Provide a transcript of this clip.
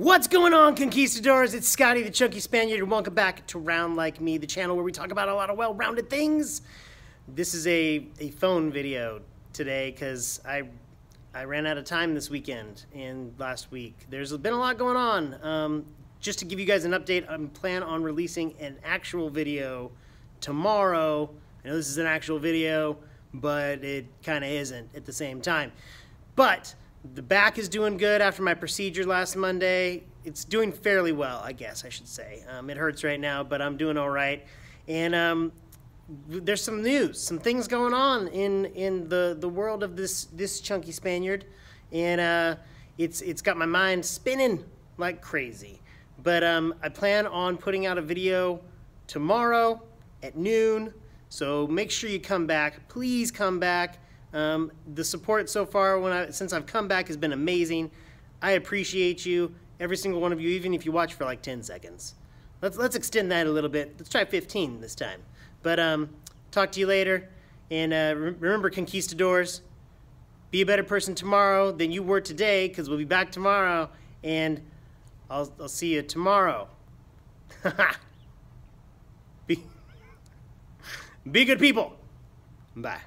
What's going on, Conquistadors? It's Scotty the Chunky Spaniard, and welcome back to Round Like Me, the channel where we talk about a lot of well-rounded things. This is a phone video today because I ran out of time this weekend and last week. There's been a lot going on. Just to give you guys an update, I plan on releasing an actual video tomorrow. I know this is an actual video, but it kind of isn't at the same time. But the back is doing good after my procedure last Monday. It's doing fairly well, I guess I should say. It hurts right now, but I'm doing all right. And there's some news, some things going on in the world of this Chunky Spaniard, and it's got my mind spinning like crazy. But I plan on putting out a video tomorrow at noon, so make sure you come back. Please come back. The support so far since I've come back has been amazing. I appreciate you, every single one of you, even if you watch for like 10 seconds. Let's extend that a little bit. Let's try 15 this time. But talk to you later, and remember, Conquistadors, be a better person tomorrow than you were today, because we'll be back tomorrow, and I'll see you tomorrow. Be good people. Bye.